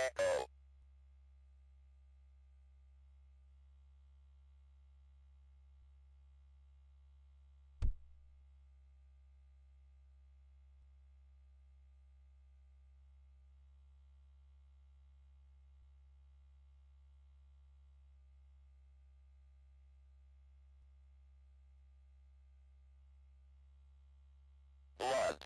Echo. Blood. Round,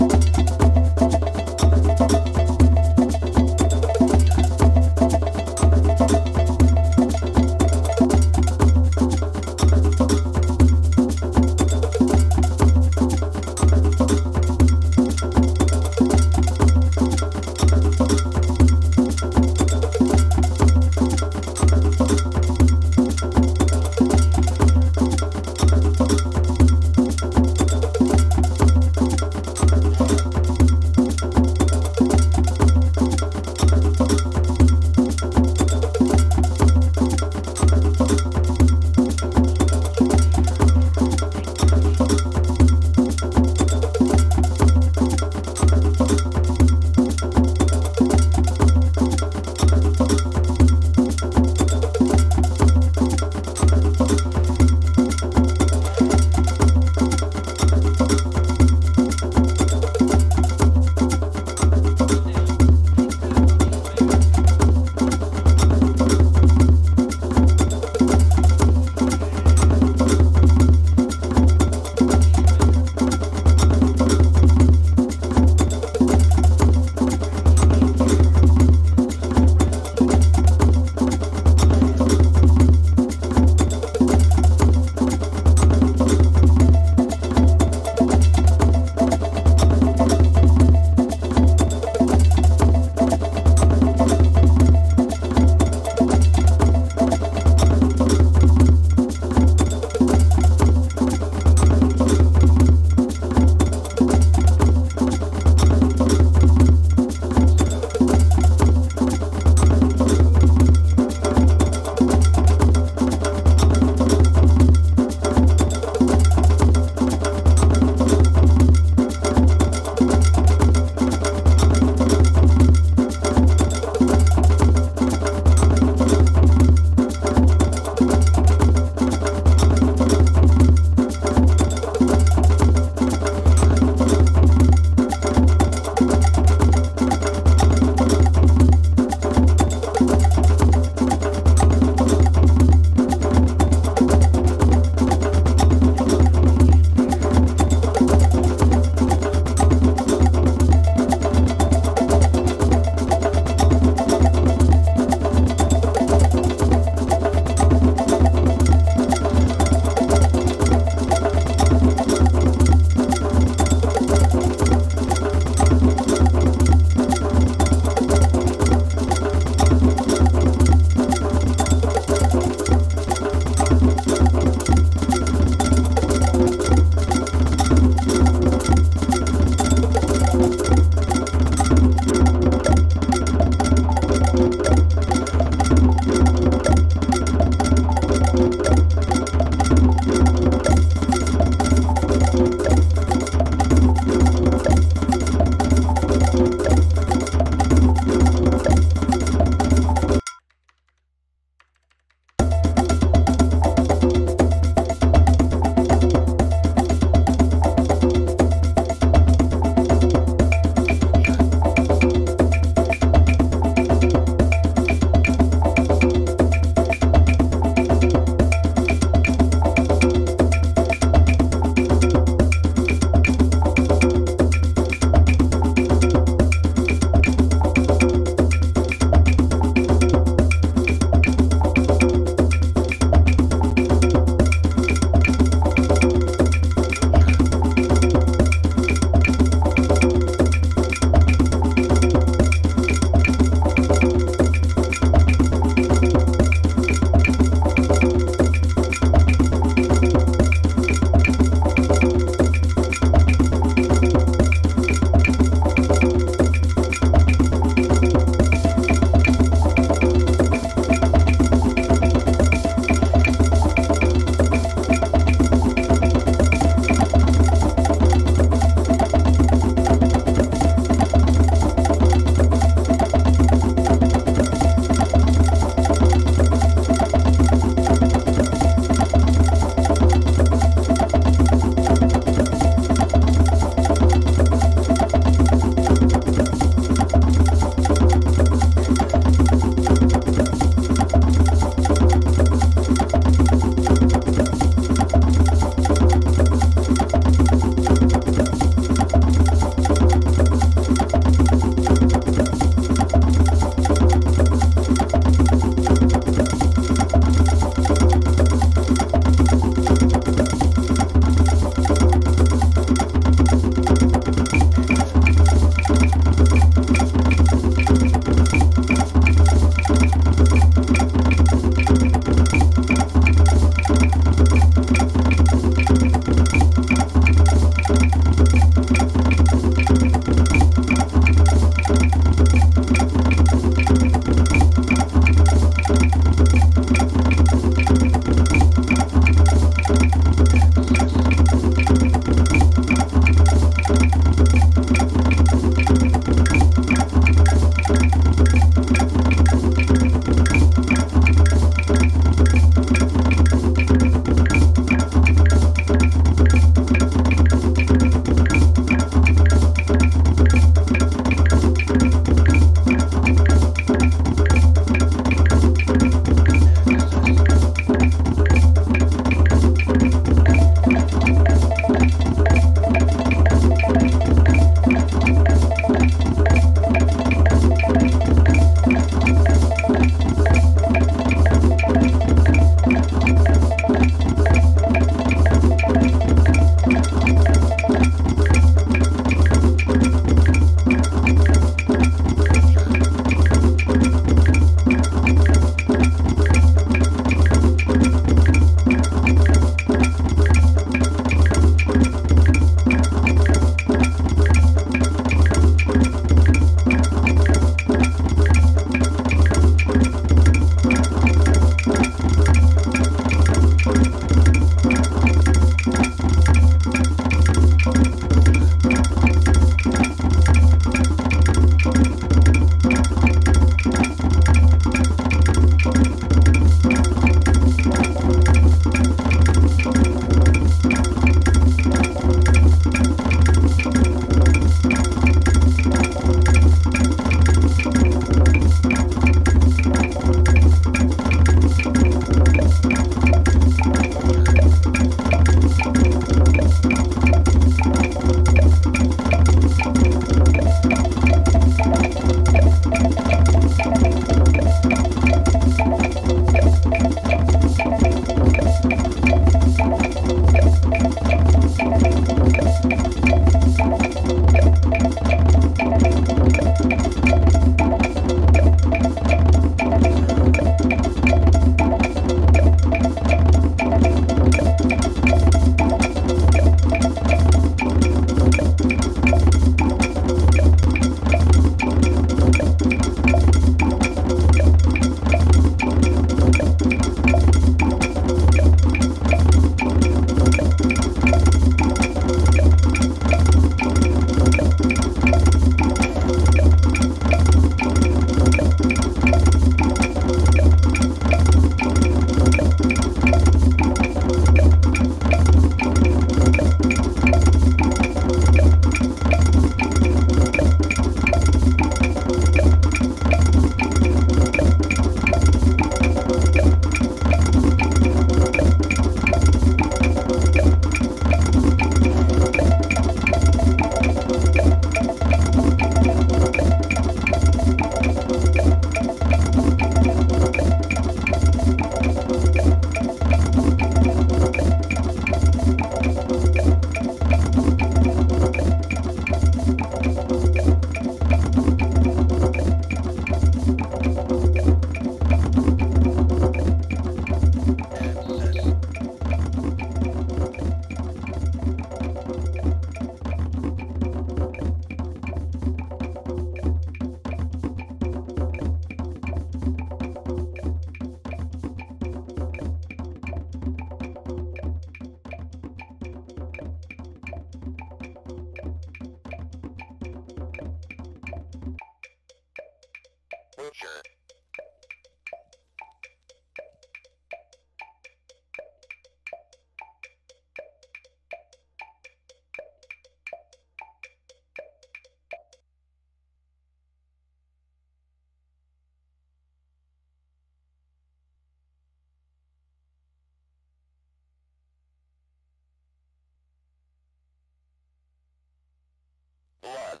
blood.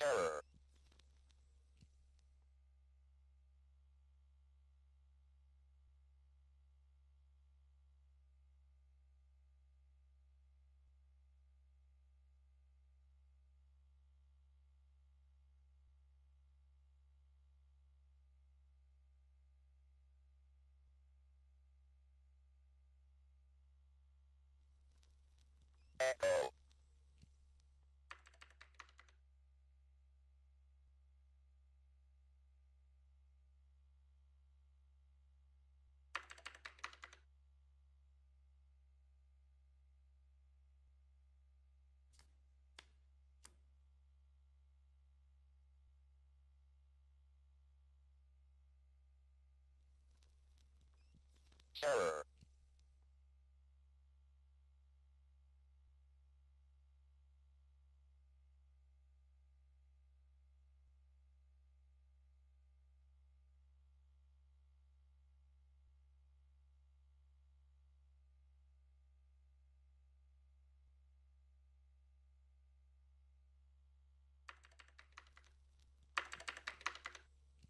Error. Echo. Error.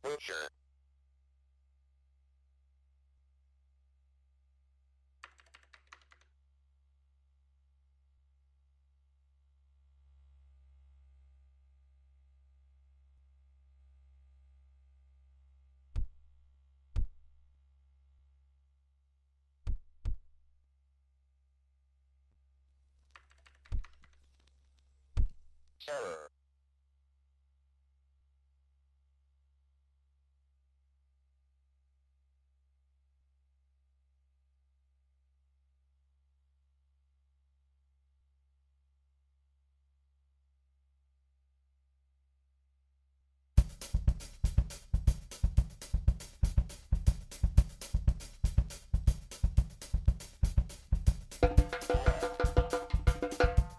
Butcher. Error.